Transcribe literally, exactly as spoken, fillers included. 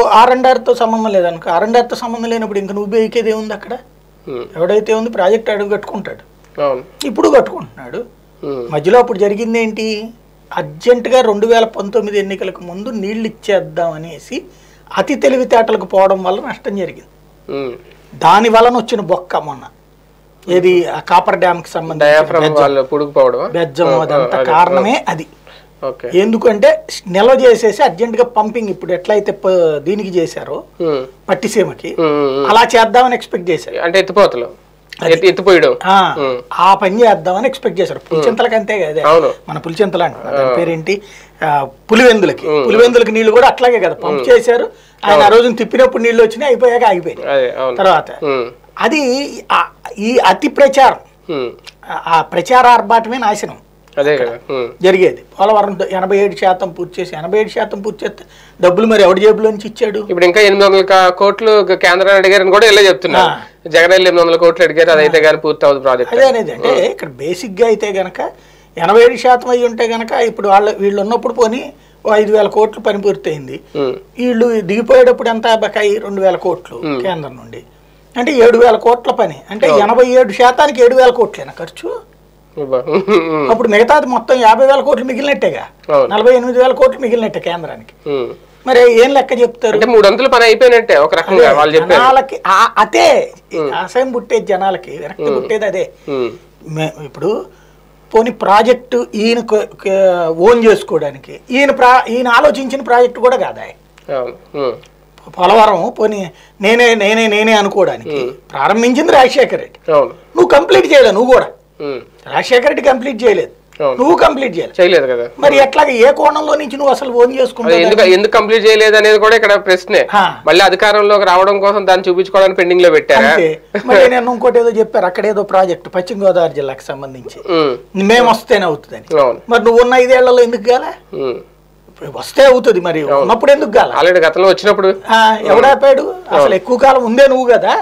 R and R సంబంధం లేదనుకో R and R తో సంబంధం లేనప్పుడు ఇంకా నువ్వు ఉపయోగించేది ఏముంది అక్కడ ఎవడైతే ఉంది ప్రాజెక్ట్ అడుగు కట్టుకుంటాడు అవును ఇప్పుడు కట్టుకుంటున్నాడు మధ్యలో అప్పుడు జరిగింది ఏంటి అర్జెంట్ గా రెండు వేల పంతొమ్మిది ఎన్నికలకు ముందు నీళ్లు ఇచ్చేద్దాం అనేసి అతి తెలివి తేటలకు పోవడం వల్ల నష్టం జరిగింది దాని వలన వచ్చిన బొక్క మొన్న ఏది ఆ కాపర్ డ్యామ్ కి సంబంధించి పొడుగుపోవడం బెజ్జం అదంతా కారణమే అది ఓకే ఎందుకంటే నిల్వ చేసేసి అర్జెంట్ గా పంపింగ్ ఇప్పుడు ఎట్లయితే దీనికి చేశారో పట్టిసీమకి అలా చేద్దామని ఎక్స్పెక్ట్ చేశారు అంటే ఎత్తిపోతలు ఎత్తిపోయడం ఆ ఆ పని చేద్దామని ఎక్స్పెక్ట్ చేశారు పులిచింతలకు అంతే కదా మన పులిచింతలు అంటారు దాని పేరేంటి పులివెందులకి పులివెందులకి నీళ్లు కూడా అట్లాగే కదా పంప్ చేశారు ఆయన ఆ రోజున తిప్పినప్పుడు నీళ్లు వచ్చినాయి అయిపోయాక ఆగిపోయినాయి తర్వాత అది ఈ అతి ప్రచారం ఆ ప్రచార ఆర్భాటమే నాశనం అదే కదా జరిగేది పోలవరం ఎనభై ఏడు శాతం పూర్తి చేసి ఎనభై ఏడు శాతం పూర్తి చేస్తే డబ్బులు మరి ఎవరి జేబులో నుంచి ఇచ్చాడు ఇప్పుడు ఇంకా ఎనిమిది వందల కోట్లు కేంద్రాన్ని అడిగారని కూడా ఇలా చెప్తున్నా జగన్ ఎనిమిది వందల కోట్లు అడిగారు అదైతే కానీ పూర్తి అవుతుంది ప్రాజెక్ట్ అదే అనేది అంటే ఇక్కడ బేసిక్ గా అయితే గనక ఎనభై ఏడు శాతం అయ్యి ఉంటే గనక ఇప్పుడు వాళ్ళు వీళ్ళు ఉన్నప్పుడు పోనీ ఐదు వేల కోట్లు పని పూర్తి అయింది వీళ్ళు దిగిపోయేటప్పుడు ఎంత బకాయి రెండు వేల కోట్లు కేంద్రం నుండి అంటే ఏడు వేల కోట్ల పని అంటే ఎనభై ఏడు శాతానికి ఏడు వేల కోట్లేనా ఖర్చు అప్పుడు మిగతాది మొత్తం యాభై వేల కోట్లు మిగిలినట్టేగా నలభై ఎనిమిది వేల కోట్లు మిగిలినట్టే కేంద్రానికి మరి ఏం లెక్క చెప్తారు జనాలకి అదే ఆశయం పుట్టేది జనాలకి వెనక్కి పుట్టేది అదే ఇప్పుడు పోనీ ప్రాజెక్టు ఈయన ఓన్ చేసుకోవడానికి ఈయన ప్రా ఈయన ఆలోచించిన ప్రాజెక్టు కూడా కాదా పోలవరం పోనీ నేనే నేనే నేనే అనుకోవడానికి ప్రారంభించింది రాజశేఖర రెడ్డి నువ్వు కంప్లీట్ చేయలే నువ్వు కూడా రాజశేఖర రెడ్డి కంప్లీట్ చేయలేదు నువ్వు కంప్లీట్ చేయలేదు కదా మరి ఎట్లాగే ఏ కోణంలో నుంచి నువ్వు అసలు ఓన్ చేసుకున్నావు ఎందుకు కంప్లీట్ చేయలేదు అనేది కూడా ఇక్కడ ప్రశ్నే మళ్ళీ అధికారంలోకి రావడం కోసం దాన్ని చూపించుకోవడానికి పెండింగ్ లో పెట్టారు మరి నేను ఇంకోటి ఏదో చెప్పారు అక్కడ ఏదో ప్రాజెక్ట్ పశ్చిమ గోదావరి జిల్లాకి సంబంధించి మేము వస్తేనే అవుతుందని మరి నువ్వు ఉన్న ఐదేళ్లలో ఎందుకు కాలే వస్తే అవుతుంది మరి ఉన్నప్పుడు ఎందుకు కాలే ఆల్రెడీ గతంలో వచ్చినప్పుడు ఎవడాపాడు అసలు ఎక్కువ కాలం ఉందే నువ్వు కదా